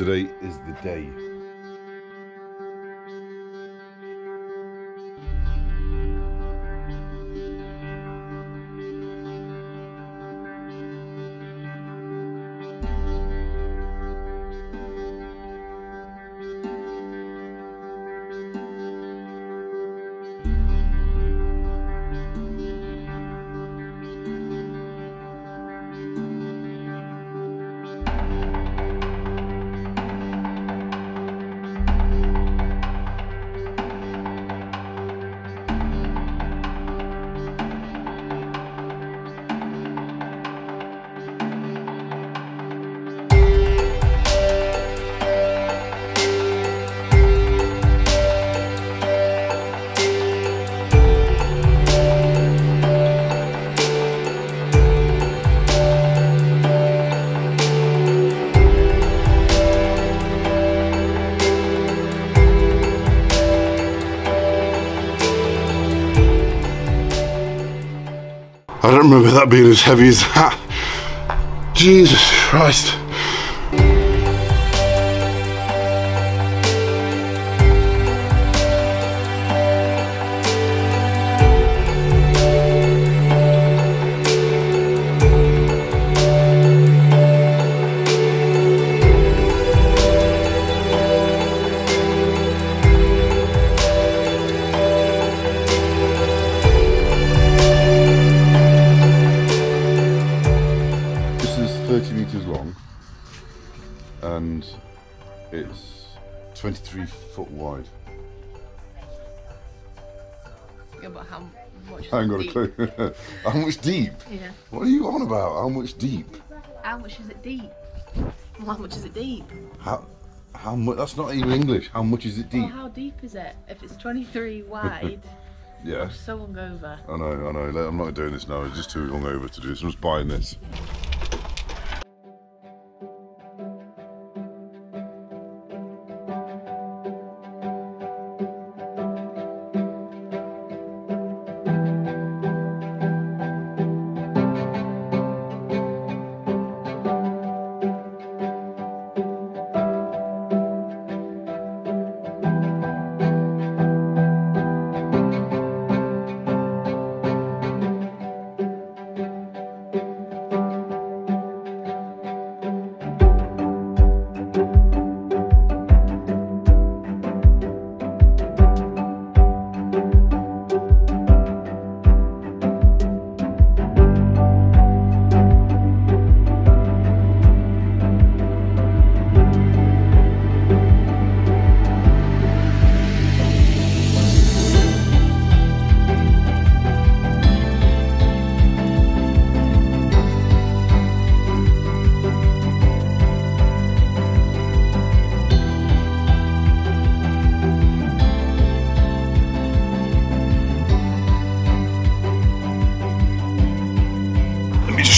Today is the day. I don't remember that being as heavy as that. Jesus Christ. And it's 23 foot wide. Yeah, but how much? I ain't got a clue. How much deep? Yeah. What are you on about? How much deep? How much is it deep? Well, how much is it deep? How much? That's not even English. How much is it deep? Well, how deep is it? If it's 23 wide. Yeah. I'm so hungover. I know, I know. I'm not doing this now. I'm just too hungover to do this. I'm just buying this.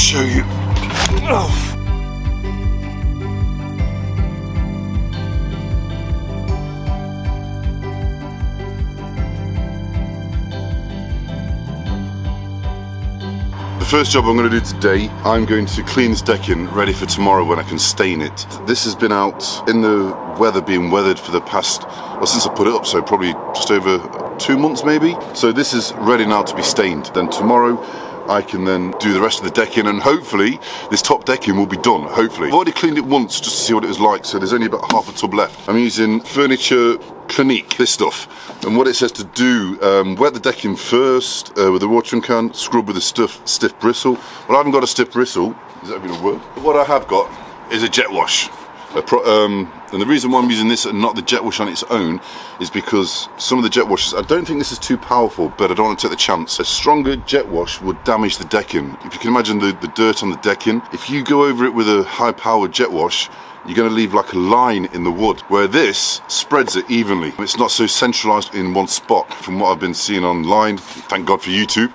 Show you. Oh. The first job I'm going to do today, I'm going to clean this decking ready for tomorrow when I can stain it. This has been out in the weather, being weathered for the past, well, since I put it up, so probably just over 2 months maybe. So this is ready now to be stained. Then tomorrow I can then do the rest of the decking, and hopefully this top decking will be done, hopefully. I've already cleaned it once just to see what it was like, so there's only about half a tub left. I'm using Furniture Clinique, this stuff, and what it says to do, wet the decking first with a watering can, scrub with a stiff bristle. Well, I haven't got a stiff bristle. Is that going to work? What I have got is a jet wash. And the reason why I'm using this and not the jet wash on its own is because some of the jet washes, I don't think this is too powerful, but I don't want to take the chance. A stronger jet wash would damage the decking. If you can imagine the dirt on the decking, if you go over it with a high powered jet wash, you're going to leave like a line in the wood, where this spreads it evenly. It's not so centralized in one spot. From what I've been seeing online, thank God for YouTube,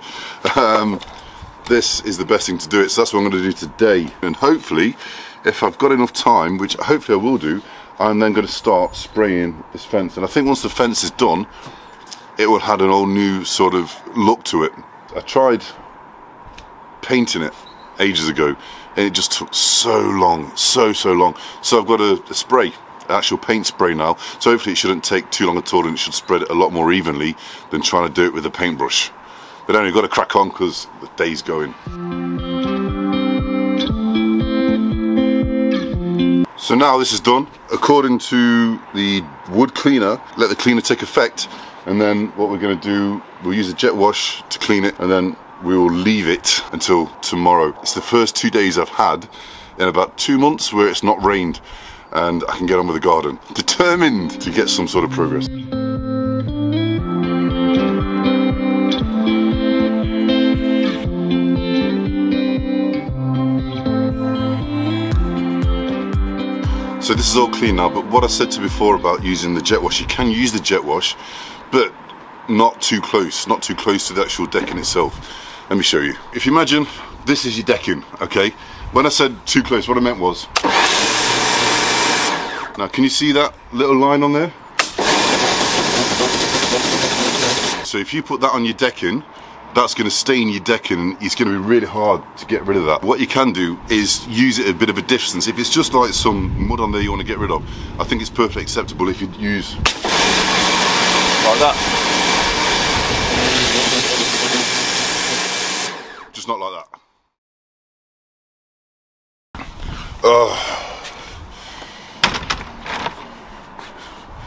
this is the best thing to do it. So that's what I'm going to do today, and hopefully if I've got enough time, which hopefully I will do, I'm then going to start spraying this fence. And I think once the fence is done, it will have an old new sort of look to it. I tried painting it ages ago. and it just took so long, so long. So I've got a spray, an actual paint spray now, so hopefully it shouldn't take too long at all and it should spread it a lot more evenly than trying to do it with a paintbrush. But anyway, got to crack on because the day's going. So now this is done, according to the wood cleaner, let the cleaner take effect, and then what we're going to do, we'll use a jet wash to clean it, and then we will leave it until tomorrow. It's the first 2 days I've had in about 2 months where it's not rained, and I can get on with the garden. Determined to get some sort of progress. So this is all clean now, but what I said to before about using the jet wash, you can use the jet wash, but not too close, not too close to the actual decking itself. Let me show you. If you imagine, this is your decking, okay? When I said too close, what I meant was, now can you see that little line on there? So if you put that on your decking, that's going to stain your decking and it's going to be really hard to get rid of that. What you can do is use it a bit of a distance. If it's just like some mud on there you want to get rid of, I think it's perfectly acceptable if you use like that. Just not like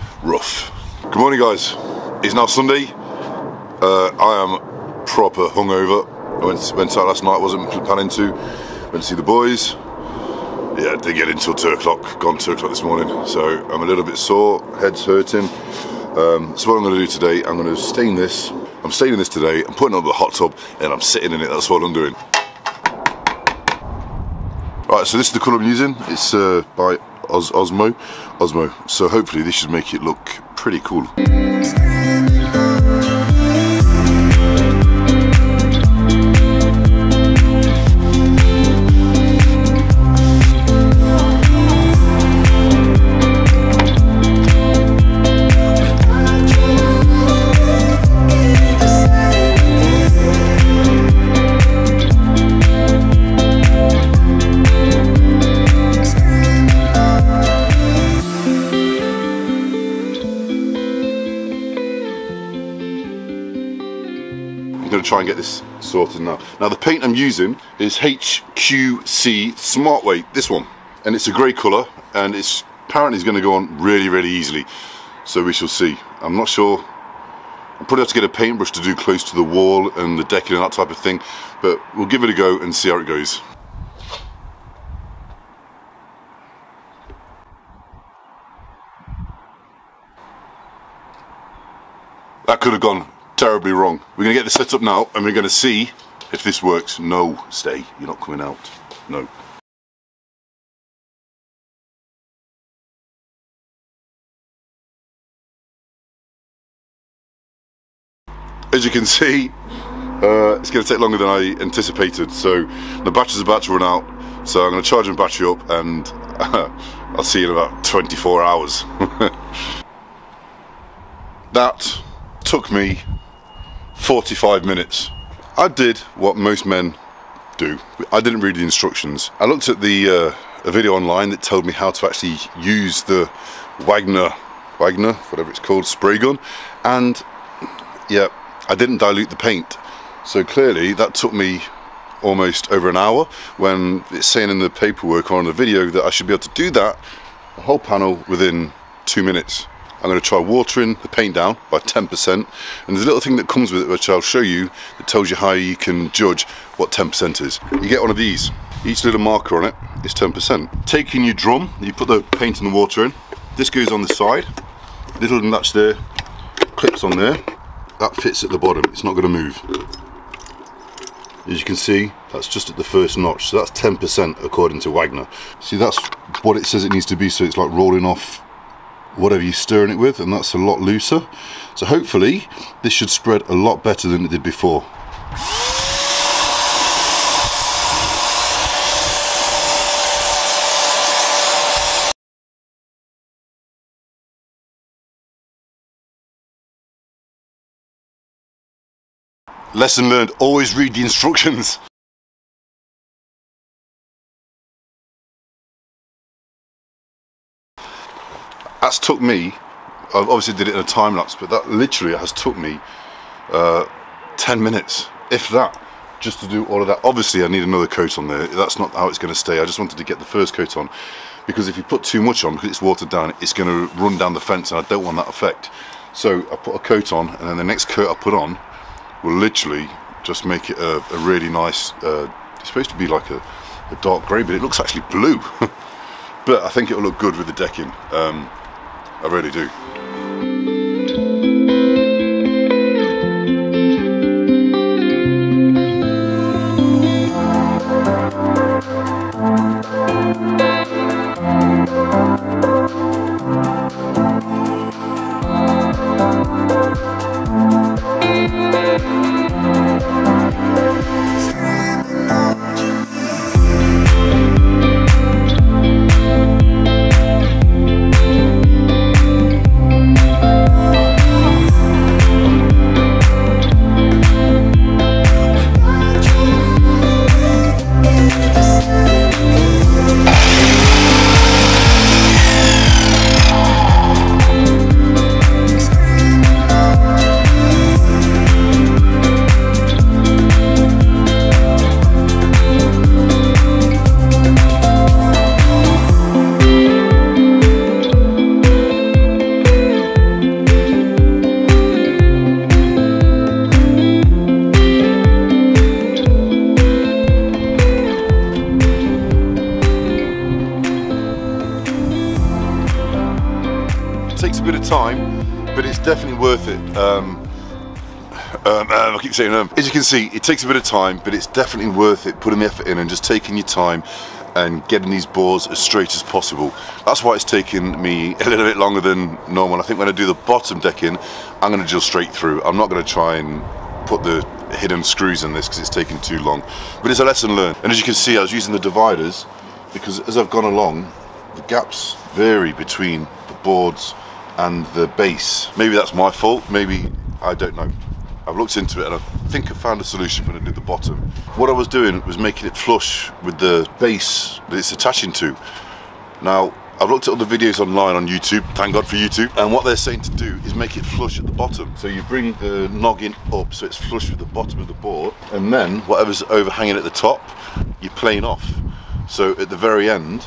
that. Rough. Good morning guys. It's now Sunday. I am proper hungover. I went out last night, wasn't planning to. Went to see the boys. Yeah, didn't get in till 2 o'clock. Gone 2 o'clock this morning, so I'm a little bit sore. Head's hurting. So what I'm going to do today, I'm going to stain this. I'm staining this today. I'm putting it on the hot tub and I'm sitting in it. That's what I'm doing. Right, so this is the colour I'm using. It's by Osmo. So hopefully this should make it look pretty cool. Try and get this sorted now. Now the paint I'm using is HQC Smartweight, this one, and it's a grey colour and it's apparently is going to go on really easily, so we shall see. I'm not sure, I'll probably have to get a paintbrush to do close to the wall and the decking and that type of thing, but we'll give it a go and see how it goes. That could have gone terribly wrong. We're going to get this set up now and we're going to see if this works. No, stay, you're not coming out. No. As you can see, it's going to take longer than I anticipated, so the battery's about to run out, so I'm going to charge my battery up and I'll see you in about 24 hours. That took me 45 minutes. I did what most men do. I didn't read the instructions. I looked at a video online that told me how to actually use the Wagner, whatever it's called, spray gun, and yeah, I didn't dilute the paint. So clearly that took me almost over an hour, when it's saying in the paperwork or on the video that I should be able to do that, the whole panel, within 2 minutes. I'm going to try watering the paint down by 10%, and there's a little thing that comes with it which I'll show you that tells you how you can judge what 10% is. You get one of these, each little marker on it is 10%. Taking your drum, you put the paint and the water in, this goes on the side, little notch there, clips on there, that fits at the bottom, it's not going to move. As you can see, that's just at the first notch, so that's 10% according to Wagner. See, that's what it says it needs to be, so it's like rolling off whatever you're stirring it with, and that's a lot looser, so hopefully this should spread a lot better than it did before. Lesson learned, always read the instructions. That's took me, I obviously did it in a time lapse, but that literally has took me 10 minutes, if that, just to do all of that. Obviously I need another coat on there, that's not how it's going to stay. I just wanted to get the first coat on, because if you put too much on, because it's watered down, it's going to run down the fence, and I don't want that effect. So I put a coat on, and then the next coat I put on will literally just make it a really nice, it's supposed to be like a dark grey, but it looks actually blue. But I think it'll look good with the decking, I really do. But it's definitely worth it. I keep saying as you can see, it takes a bit of time, but it's definitely worth it putting the effort in and just taking your time and getting these boards as straight as possible. That's why it's taken me a little bit longer than normal. I think when I do the bottom decking, I'm going to drill straight through. I'm not going to try and put the hidden screws in this because it's taking too long. But it's a lesson learned. And as you can see, I was using the dividers because as I've gone along, the gaps vary between the boards and the base. Maybe that's my fault, maybe, I don't know. I've looked into it and I think I found a solution when I did the bottom. What I was doing was making it flush with the base that it's attaching to. Now, I've looked at other videos online on YouTube, thank God for YouTube, and what they're saying to do is make it flush at the bottom. So you bring the noggin up so it's flush with the bottom of the board, and then whatever's overhanging at the top, you plane off. So at the very end,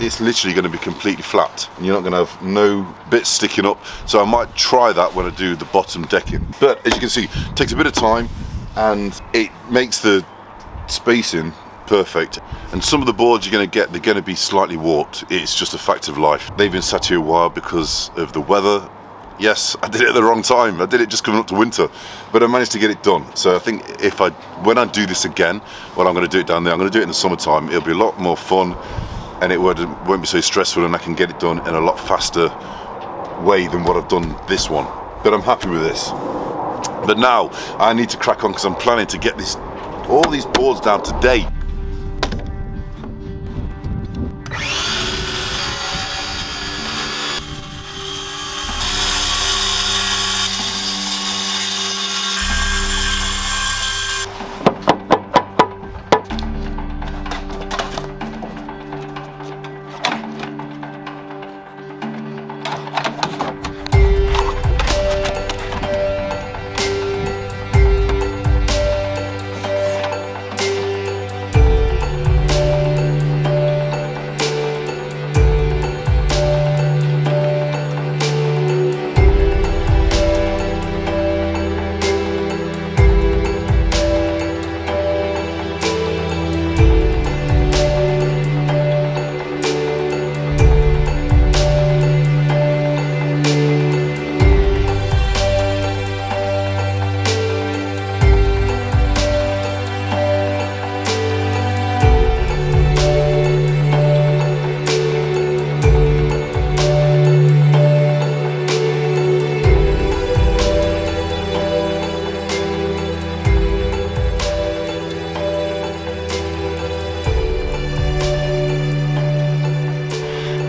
it's literally going to be completely flat and you're not going to have no bits sticking up. So I might try that when I do the bottom decking. But as you can see, it takes a bit of time and it makes the spacing perfect. And some of the boards you're going to get, they're going to be slightly warped. It's just a fact of life. They've been sat here a while because of the weather. Yes, I did it at the wrong time. I did it just coming up to winter, but I managed to get it done. So I think if when I do this again, well, I'm going to do it down there. I'm going to do it in the summertime. It'll be a lot more fun. And it won't be so stressful, and I can get it done in a lot faster way than what I've done this one. But I'm happy with this. But now I need to crack on because I'm planning to get all these boards down today.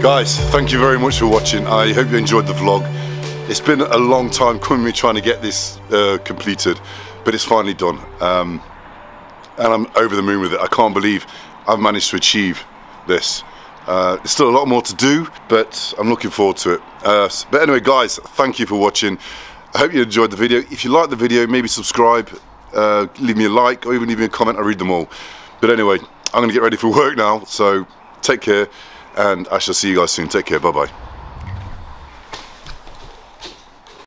Guys, thank you very much for watching. I hope you enjoyed the vlog. It's been a long time coming trying to get this completed, but it's finally done. And I'm over the moon with it. I can't believe I've managed to achieve this. There's still a lot more to do, but I'm looking forward to it. But anyway, guys, thank you for watching. I hope you enjoyed the video. If you like the video, maybe subscribe, leave me a like, or even leave me a comment. I read them all. But anyway, I'm going to get ready for work now, so take care, and I shall see you guys soon. Take care, bye-bye.